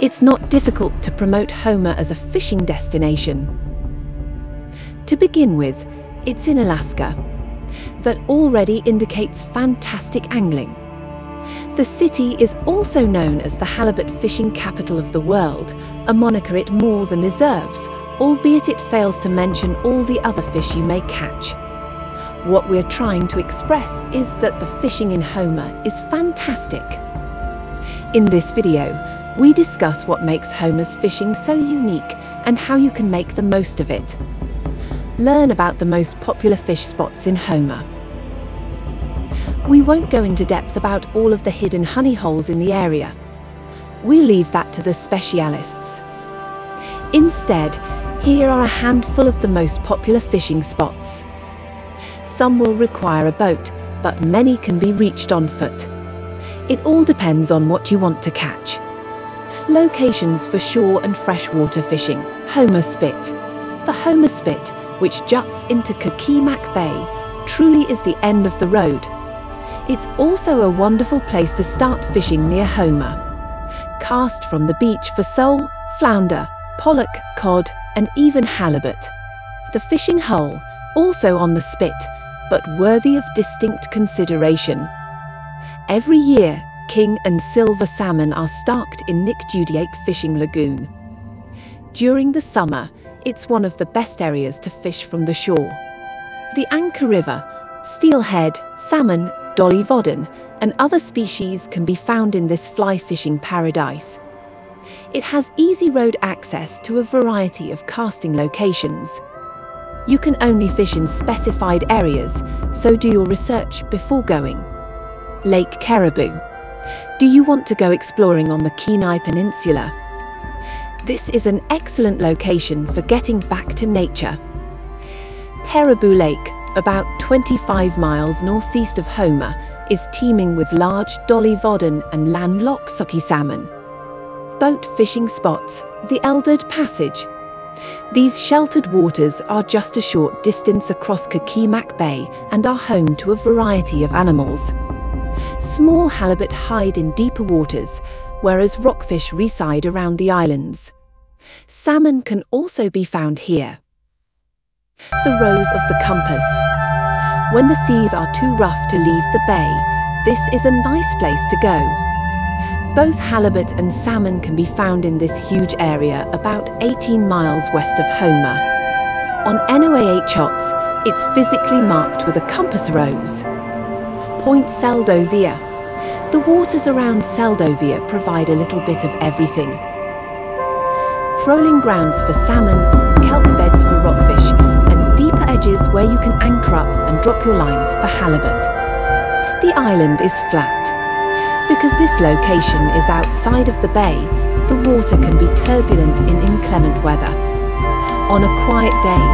it's not difficult to promote Homer as a fishing destination. To begin with, it's in Alaska. That already indicates fantastic angling. The city is also known as the halibut fishing capital of the world, a moniker it more than deserves, albeit it fails to mention all the other fish you may catch. What we're trying to express is that the fishing in Homer is fantastic. In this video, we discuss what makes Homer's fishing so unique and how you can make the most of it. Learn about the most popular fish spots in Homer. We won't go into depth about all of the hidden honey holes in the area. We'll leave that to the specialists. Instead, here are a handful of the most popular fishing spots. Some will require a boat, but many can be reached on foot. It all depends on what you want to catch. Locations for shore and freshwater fishing. Homer Spit. The Homer Spit, which juts into Kachemak Bay, truly is the end of the road. It's also a wonderful place to start fishing near Homer. Cast from the beach for sole, flounder, pollock, cod, and even halibut. The fishing hole, also on the spit, but worthy of distinct consideration. Every year, king and silver salmon are starked in Nick Jacobsen Fishing Lagoon. During the summer, it's one of the best areas to fish from the shore. The Anchor River, steelhead, salmon, dolly vodden, and other species can be found in this fly fishing paradise. It has easy road access to a variety of casting locations. You can only fish in specified areas, so do your research before going. Lake Caribou. Do you want to go exploring on the Kenai Peninsula? This is an excellent location for getting back to nature. Terabou Lake, about 25 miles northeast of Homer, is teeming with large dolly vodden and landlocked sockeye salmon. Boat fishing spots, the Eldred Passage. These sheltered waters are just a short distance across Kachemak Bay and are home to a variety of animals. Small halibut hide in deeper waters, whereas rockfish reside around the islands. Salmon can also be found here. The Rose of the Compass. When the seas are too rough to leave the bay, this is a nice place to go. Both halibut and salmon can be found in this huge area about 18 miles west of Homer. On NOAA charts, it's physically marked with a compass rose. Point Seldovia. The waters around Seldovia provide a little bit of everything. Trolling grounds for salmon, kelp beds for rockfish, and deeper edges where you can anchor up and drop your lines for halibut. The island is flat. Because this location is outside of the bay, the water can be turbulent in inclement weather. On a quiet day,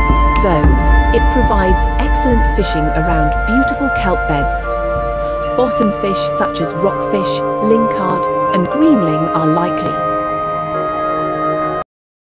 though, it provides excellent fishing around beautiful kelp beds. Bottom fish such as rockfish, lingcod, and greenling are likely.